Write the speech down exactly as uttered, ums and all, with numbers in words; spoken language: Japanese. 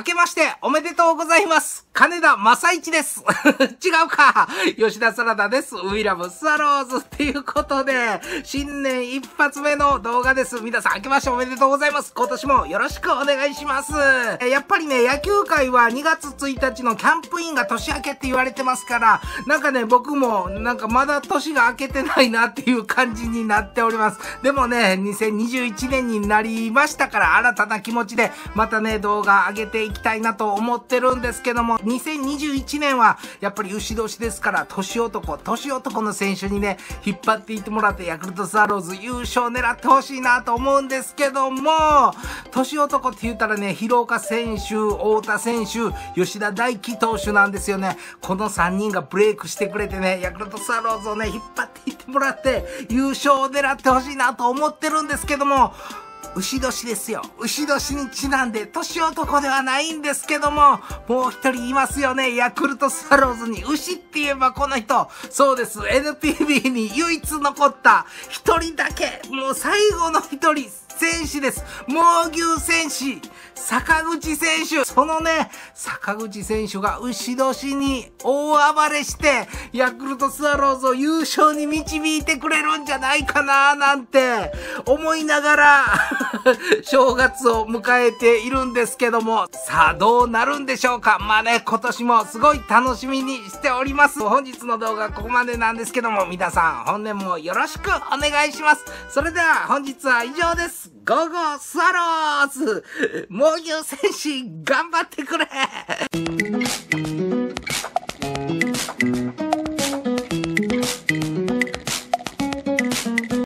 明けましておめでとうございます。金田正一です。違うか。吉田サラダです。ウィラムスワローズ。っていうことで、新年一発目の動画です。皆さん明けましておめでとうございます。今年もよろしくお願いします。やっぱりね、野球界はにがつついたちのキャンプインが年明けって言われてますから、なんかね、僕もなんかまだ年が明けてないなっていう感じになっております。でもね、にせんにじゅういちねんになりましたから、新たな気持ちで、またね、動画上げていきたいなと思ってるんですけども、にせんにじゅういちねんはやっぱり牛年ですから、年男、年男の選手にね、引っ張っていってもらって、ヤクルトスワローズ優勝狙ってほしいなと思うんですけども、年男って言ったらね、広岡選手、太田選手、吉田大輝投手なんですよね。このさんにんがブレイクしてくれてね、ヤクルトスワローズをね、引っ張っていってもらって、優勝を狙ってほしいなと思ってるんですけども、牛年ですよ。牛年にちなんで、年男ではないんですけども、もう一人いますよね。ヤクルトスワローズに牛って言えばこの人。そうです。エヌピービー に唯一残った一人だけ。もう最後の一人。選手です。猛牛戦士、坂口選手。そのね、坂口選手が牛年に大暴れして、ヤクルトスワローズを優勝に導いてくれるんじゃないかな、なんて思いながら、正月を迎えているんですけども、さあどうなるんでしょうか。まあね、今年もすごい楽しみにしております。本日の動画はここまでなんですけども、皆さん本年もよろしくお願いします。それでは本日は以上です。ゴーゴースワローズ、猛牛戦士頑張ってくれ